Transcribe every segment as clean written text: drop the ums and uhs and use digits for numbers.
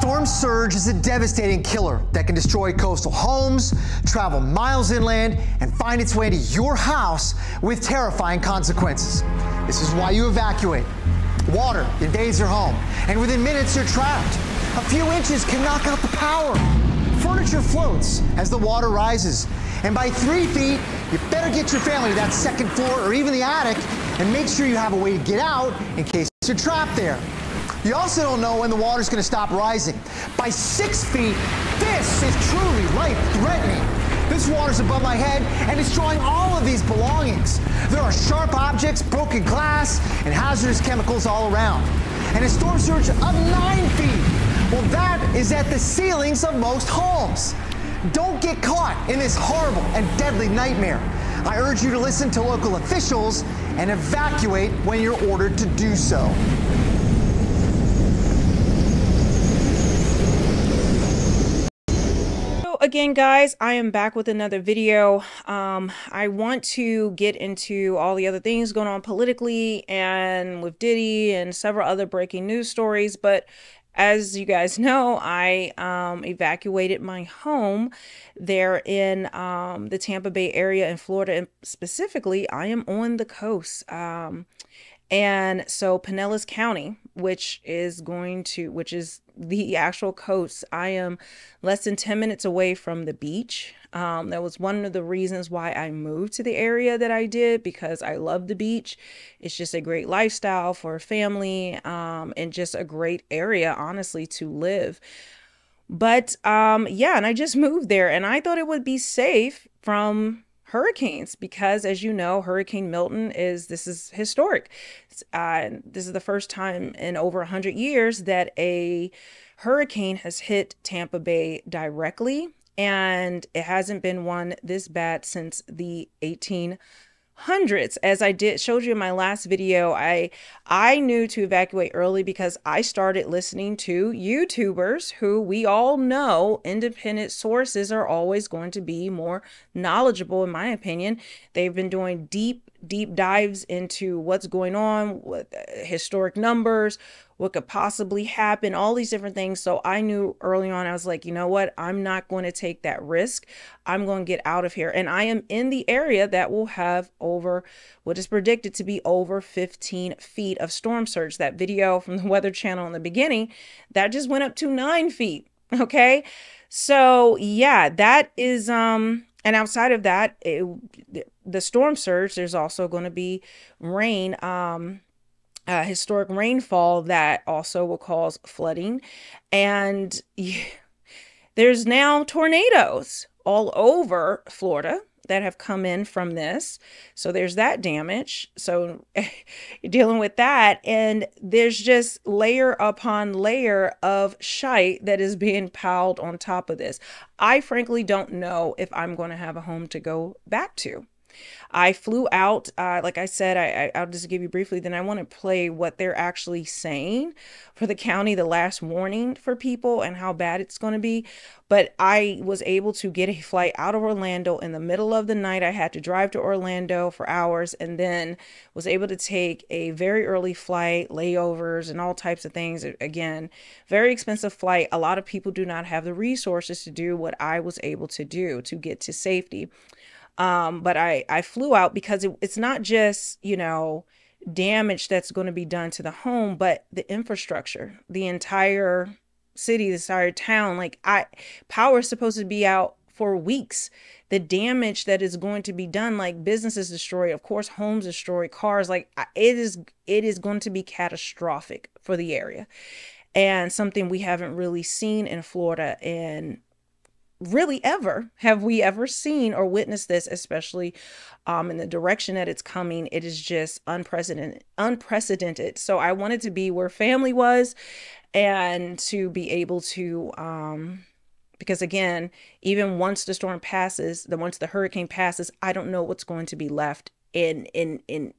storm surge is a devastating killer that can destroy coastal homes, travel miles inland, and find its way to your house with terrifying consequences. This is why you evacuate. Water invades your home, and within minutes you're trapped. A few inches can knock out the power. Furniture floats as the water rises. And by 3 feet, you better get your family to that second floor or even the attic and make sure you have a way to get out in case you're trapped there. You also don't know when the water's gonna stop rising. By 6 feet, this is truly life-threatening. This water's above my head and destroying all of these belongings. There are sharp objects, broken glass, and hazardous chemicals all around. And a storm surge of 9 feet. Well, that is at the ceilings of most homes. Don't get caught in this horrible and deadly nightmare. I urge you to listen to local officials and evacuate when you're ordered to do so. Again, guys, I am back with another video. I want to get into all the other things going on politically and with Diddy and several other breaking news stories, but as you guys know, I evacuated my home there in the Tampa Bay area in Florida, and specifically, I am on the coast. And so Pinellas County, which is the actual coast, I am less than 10 minutes away from the beach. That was one of the reasons why I moved to the area that I did, because I love the beach. It's just a great lifestyle for a family, and just a great area, honestly, to live. But yeah, and I just moved there and I thought it would be safe from hurricanes, because as you know, Hurricane Milton is historic. This is the first time in over 100 years that a hurricane has hit Tampa Bay directly, and it hasn't been one this bad since the 1800s. As I showed you in my last video, I knew to evacuate early because I started listening to YouTubers who we all know, independent sources, are always going to be more knowledgeable, in my opinion. They've been doing deep dives into what's going on with historic numbers, what could possibly happen, all these different things. So I knew early on, I was like, you know what? I'm not going to take that risk. I'm going to get out of here. And I am in the area that will have what is predicted to be over 15 feet of storm surge. That video from the Weather Channel in the beginning, that just went up to 9 feet. Okay. So yeah, that is, and outside of that, the storm surge, there's also going to be rain, historic rainfall that also will cause flooding. And yeah, there's now tornadoes all over Florida that have come in from this. So there's that damage. So you're dealing with that. And there's just layer upon layer of shite that is being piled on top of this. I frankly don't know if I'm going to have a home to go back to. I flew out, like I said, I'll just give you briefly, then I want to play what they're actually saying for the county, the last warning for people and how bad it's going to be. But I was able to get a flight out of Orlando in the middle of the night. I had to drive to Orlando for hours and then was able to take a very early flight, layovers and all types of things. Again, very expensive flight. A lot of people do not have the resources to do what I was able to do to get to safety. But I flew out because it's not just, you know, damage that's going to be done to the home, but the infrastructure, the entire city, the entire town, like power is supposed to be out for weeks. The damage that is going to be done, like businesses destroyed, of course, homes destroyed, cars, like it is going to be catastrophic for the area, and something we haven't really seen in Florida. And really ever have we ever seen or witnessed this, especially in the direction that it's coming. It is just unprecedented. So I wanted to be where family was and to be able to, because again, even once the storm passes, once the hurricane passes, I don't know what's going to be left in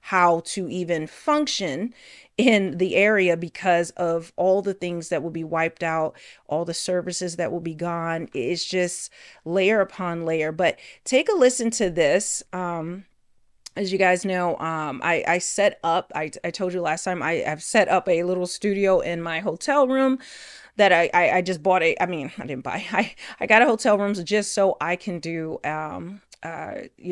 how to even function in the area because of all the things that will be wiped out, all the services that will be gone. It's just layer upon layer. But take a listen to this. as you guys know, I set up, I told you last time, I've set up a little studio in my hotel room that I just bought. I mean, I didn't buy, I got a hotel room just so I can do, you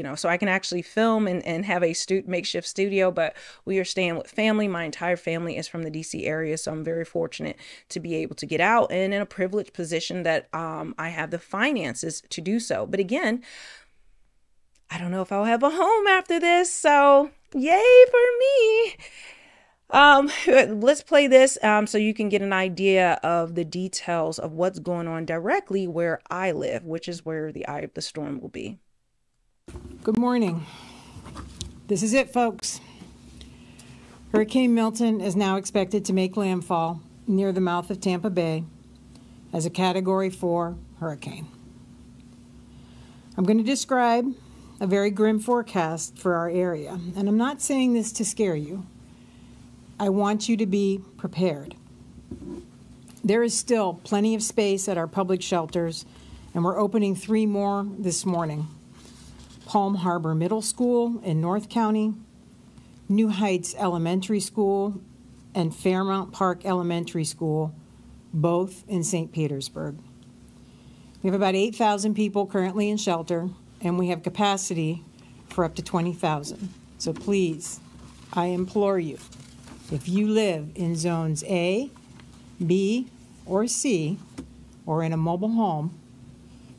know, so I can actually film and have a makeshift studio. But we are staying with family. My entire family is from the DC area, so I'm very fortunate to be able to get out and in a privileged position that I have the finances to do so. But again, I don't know if I'll have a home after this, so yay for me. Let's play this so you can get an idea of the details of what's going on directly where I live, which is where the eye of the storm will be. Good morning. This is it, folks. Hurricane Milton is now expected to make landfall near the mouth of Tampa Bay as a Category 4 hurricane. I'm going to describe a very grim forecast for our area, and I'm not saying this to scare you. I want you to be prepared. There is still plenty of space at our public shelters, and we're opening 3 more this morning. Palm Harbor Middle School in North County, New Heights Elementary School, and Fairmount Park Elementary School, both in St. Petersburg. We have about 8,000 people currently in shelter, and we have capacity for up to 20,000. So please, I implore you, if you live in zones A, B, or C, or in a mobile home,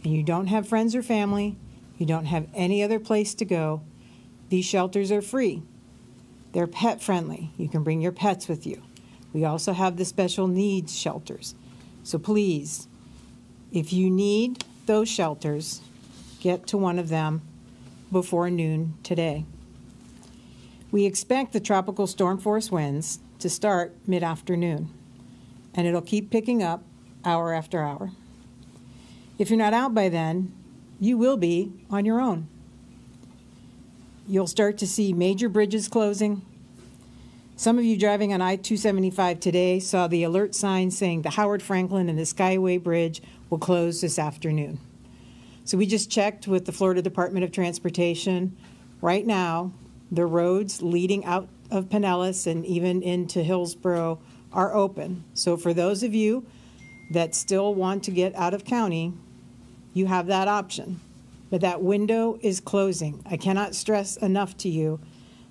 and you don't have friends or family, you don't have any other place to go, these shelters are free. They're pet friendly. You can bring your pets with you. We also have the special needs shelters. So please, if you need those shelters, get to one of them before noon today. We expect the tropical storm force winds to start mid-afternoon, and it'll keep picking up hour after hour. If you're not out by then, you will be on your own. You'll start to see major bridges closing. Some of you driving on I-275 today saw the alert sign saying the Howard Franklin and the Skyway Bridge will close this afternoon. So we just checked with the Florida Department of Transportation. Right now, the roads leading out of Pinellas and even into Hillsboro are open. So for those of you that still want to get out of county, you have that option, but that window is closing. I cannot stress enough to you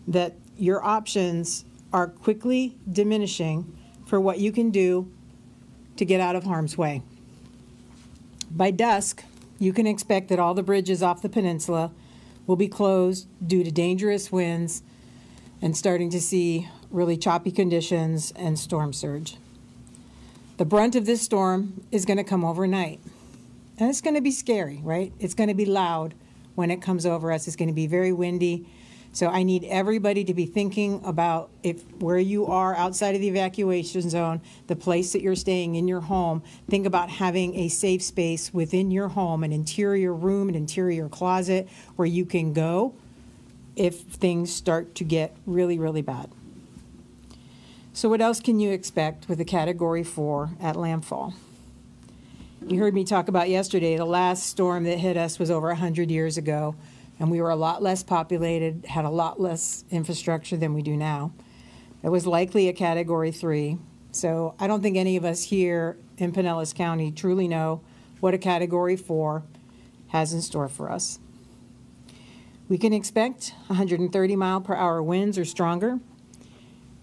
that your options are quickly diminishing for what you can do to get out of harm's way. By dusk, you can expect that all the bridges off the peninsula will be closed due to dangerous winds and starting to see really choppy conditions and storm surge. The brunt of this storm is going to come overnight. And it's going to be scary, right? It's going to be loud when it comes over us. It's going to be very windy. So I need everybody to be thinking about if where you are outside of the evacuation zone, the place that you're staying in your home, think about having a safe space within your home, an interior room, an interior closet where you can go if things start to get really, really bad. So what else can you expect with a Category 4 at landfall? You heard me talk about yesterday, the last storm that hit us was over 100 years ago, and we were a lot less populated, had a lot less infrastructure than we do now. It was likely a Category 3, so I don't think any of us here in Pinellas County truly know what a Category 4 has in store for us. We can expect 130-mile-per-hour winds or stronger.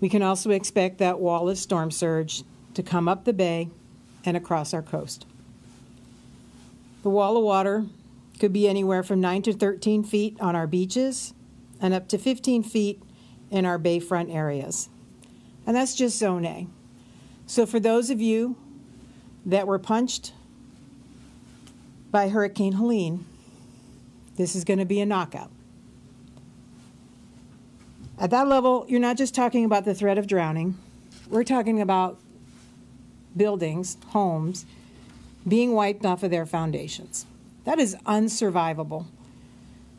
We can also expect that wall of storm surge to come up the bay and across our coast. The wall of water could be anywhere from 9 to 13 feet on our beaches and up to 15 feet in our bayfront areas. And that's just Zone A. So for those of you that were punched by Hurricane Helene, this is going to be a knockout. At that level, you're not just talking about the threat of drowning. We're talking about buildings, homes, being wiped off of their foundations. That is unsurvivable.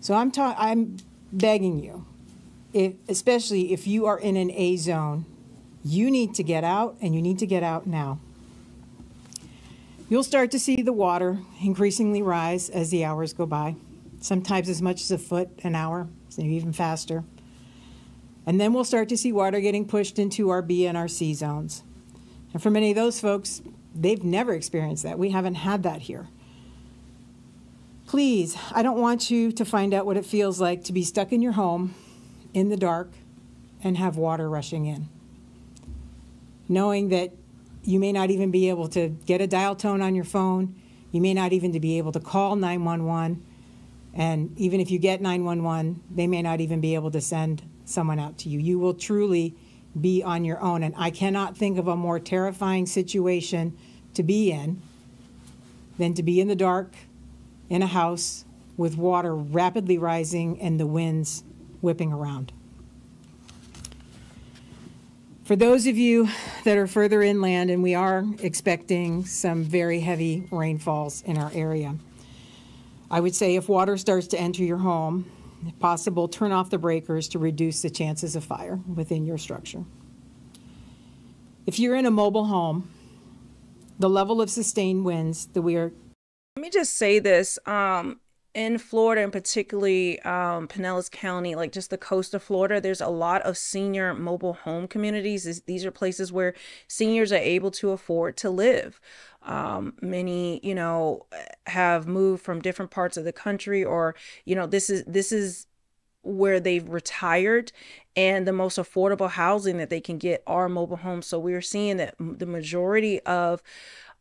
So I'm begging you, especially if you are in an A zone, you need to get out, and you need to get out now. You'll start to see the water increasingly rise as the hours go by, sometimes as much as a foot an hour, maybe even faster. And then we'll start to see water getting pushed into our B and our C zones. And for many of those folks, they've never experienced that. We haven't had that here. Please, I don't want you to find out what it feels like to be stuck in your home in the dark and have water rushing in, knowing that you may not even be able to get a dial tone on your phone. You may not even be able to call 911. And even if you get 911, they may not even be able to send someone out to you. You will truly be on your own. And I cannot think of a more terrifying situation to be in than to be in the dark in a house with water rapidly rising and the winds whipping around. For those of you that are further inland, and we are expecting some very heavy rainfalls in our area, I would say if water starts to enter your home, if possible, turn off the breakers to reduce the chances of fire within your structure. If you're in a mobile home, the level of sustained winds that we are... Let me just say this. In Florida, and particularly Pinellas County, like just the coast of Florida, there's a lot of senior mobile home communities. These are places where seniors are able to afford to live. Many, you know, have moved from different parts of the country, or, you know, this is where they've retired, and the most affordable housing that they can get are mobile homes. So we're seeing that the majority of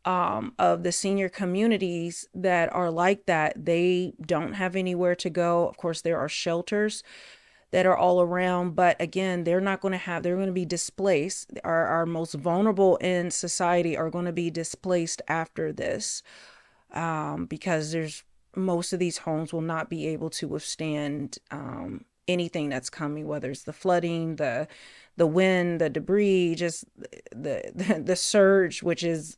the senior communities that are like that, they don't have anywhere to go. Of course, there are shelters that are all around, but again, they're going to be displaced. Our most vulnerable in society are going to be displaced after this, because most of these homes will not be able to withstand anything that's coming, whether it's the flooding, the wind, the debris, just the surge, which is,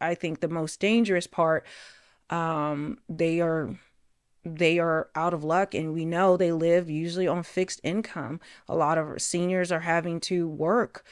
I think, the most dangerous part. They are out of luck, and we know they live usually on fixed income. A lot of seniors are having to work,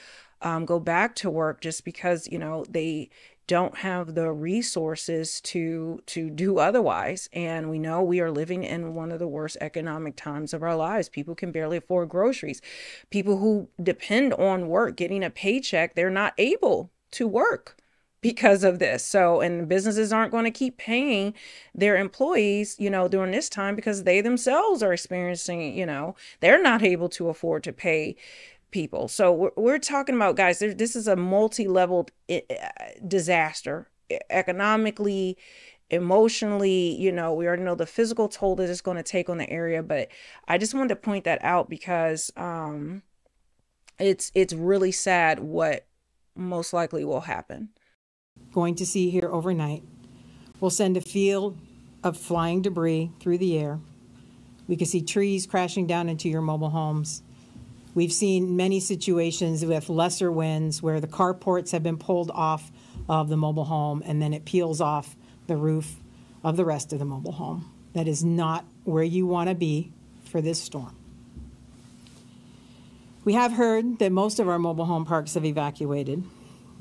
go back to work, just because, you know, they don't have the resources to do otherwise. And we know we are living in one of the worst economic times of our lives. People can barely afford groceries. People who depend on work, getting a paycheck, they're not able to work because of this. So, and businesses aren't going to keep paying their employees, you know, during this time, because they themselves are experiencing, you know, they're not able to afford to pay people. So we're talking about, guys, this is a multi-leveled disaster, economically, emotionally. You know, we already know the physical toll that it's going to take on the area, but I just wanted to point that out because it's really sad what most likely will happen. Going to see here overnight, we'll send a field of flying debris through the air. We can see trees crashing down into your mobile homes. We've seen many situations with lesser winds where the carports have been pulled off of the mobile home, and then it peels off the roof of the rest of the mobile home. That is not where you want to be for this storm. We have heard that most of our mobile home parks have evacuated,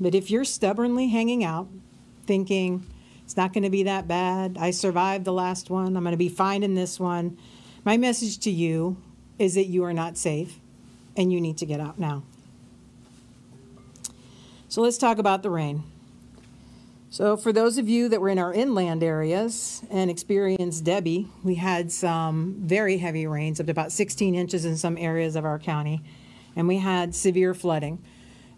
but if you're stubbornly hanging out, thinking it's not going to be that bad, I survived the last one, I'm going to be fine in this one, my message to you is that you are not safe, and you need to get out now. So let's talk about the rain. So for those of you that were in our inland areas and experienced Debbie, we had some very heavy rains, up to about 16 inches in some areas of our county, and we had severe flooding.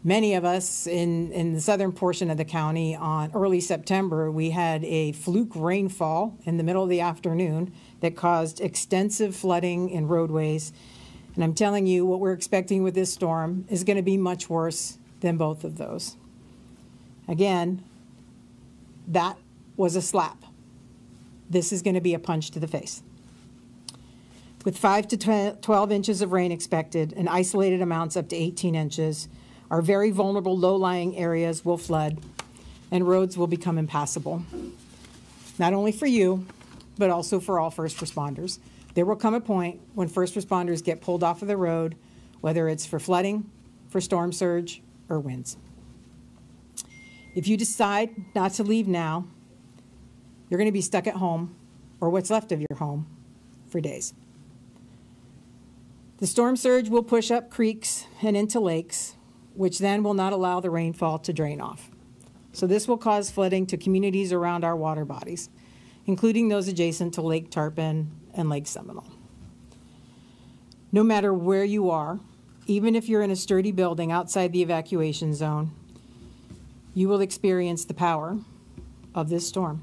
Many of us in the southern portion of the county on early September, we had a fluke rainfall in the middle of the afternoon that caused extensive flooding in roadways. And I'm telling you, what we're expecting with this storm is going to be much worse than both of those. Again, that was a slap. This is going to be a punch to the face. With 5 to 12 inches of rain expected and isolated amounts up to 18 inches, our very vulnerable low-lying areas will flood and roads will become impassable. Not only for you, but also for all first responders. There will come a point when first responders get pulled off of the road, whether it's for flooding, for storm surge, or winds. If you decide not to leave now, you're going to be stuck at home, or what's left of your home, for days. The storm surge will push up creeks and into lakes, which then will not allow the rainfall to drain off. So this will cause flooding to communities around our water bodies, including those adjacent to Lake Tarpon and Lake Seminole. No matter where you are, even if you're in a sturdy building outside the evacuation zone, you will experience the power of this storm.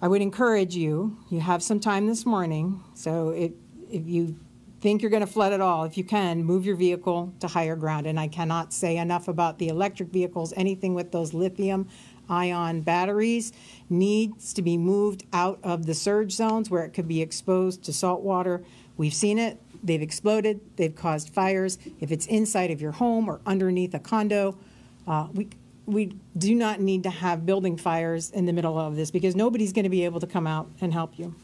I would encourage you, you have some time this morning, so if you think you're going to flood at all, if you can, move your vehicle to higher ground. And I cannot say enough about the electric vehicles. Anything with those lithium-ion batteries needs to be moved out of the surge zones where it could be exposed to salt water. We've seen it. They've exploded. They've caused fires. If it's inside of your home or underneath a condo, we do not need to have building fires in the middle of this, because nobody's going to be able to come out and help you.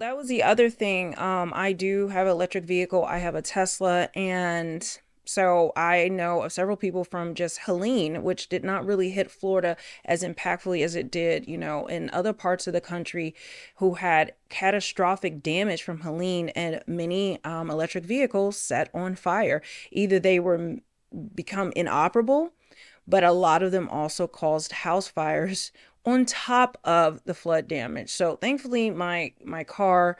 That was the other thing. I do have an electric vehicle. I have a Tesla, and so I know of several people from just Helene, which did not really hit Florida as impactfully as it did, you know, in other parts of the country, who had catastrophic damage from Helene, and many electric vehicles set on fire. Either they were become inoperable, but a lot of them also caused house fires on top of the flood damage. So thankfully my car,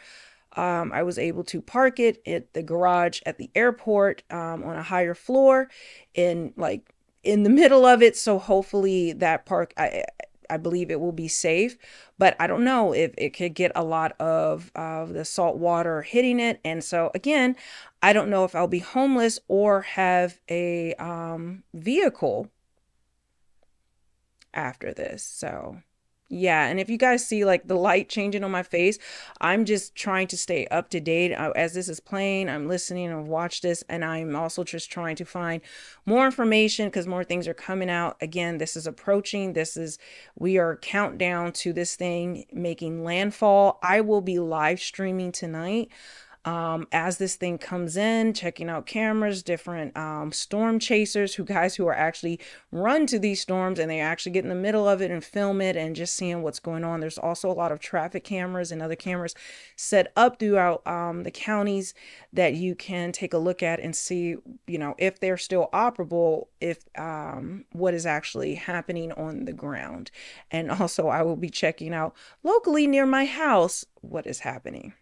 I was able to park it at the garage at the airport, on a higher floor, in the middle of it. So hopefully that park, I believe it will be safe, but I don't know if it could get a lot of the salt water hitting it. And so again, I don't know if I'll be homeless or have a vehicle after this. So yeah, and if you guys see like the light changing on my face, I'm just trying to stay up to date as this is playing. I'm listening and watch this, and I'm also just trying to find more information because more things are coming out. Again, this is approaching. We are countdown to this thing making landfall. I will be live streaming tonight as this thing comes in, checking out cameras, different storm chasers, guys who are actually run to these storms, and they actually get in the middle of it and film it, and just seeing what's going on. There's also a lot of traffic cameras and other cameras set up throughout the counties that you can take a look at and see, you know, if they're still operable, if what is actually happening on the ground. And also I will be checking out locally near my house what is happening.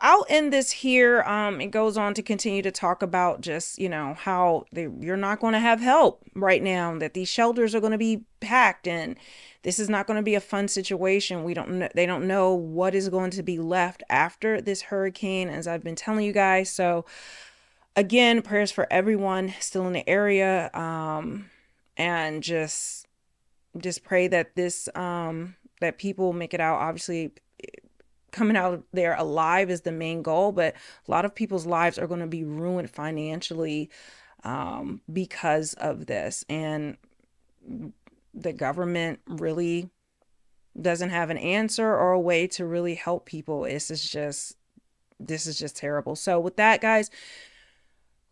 I'll end this here. It goes on to continue to talk about just, you know, how you're not going to have help right now, that these shelters are going to be packed, and this is not going to be a fun situation. They don't know what is going to be left after this hurricane, as I've been telling you guys. So again, prayers for everyone still in the area, and just pray that that people make it out. Obviously, coming out there alive is the main goal, but a lot of people's lives are going to be ruined financially because of this. And the government really doesn't have an answer or a way to really help people. This is just terrible. So with that, guys,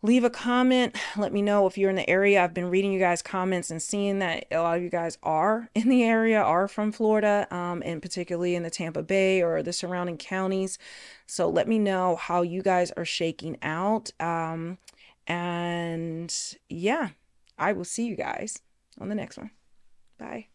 leave a comment. Let me know if you're in the area. I've been reading you guys' comments and seeing that a lot of you guys are in the area, are from Florida, and particularly in the Tampa Bay or the surrounding counties. So let me know how you guys are shaking out. And yeah, I will see you guys on the next one. Bye.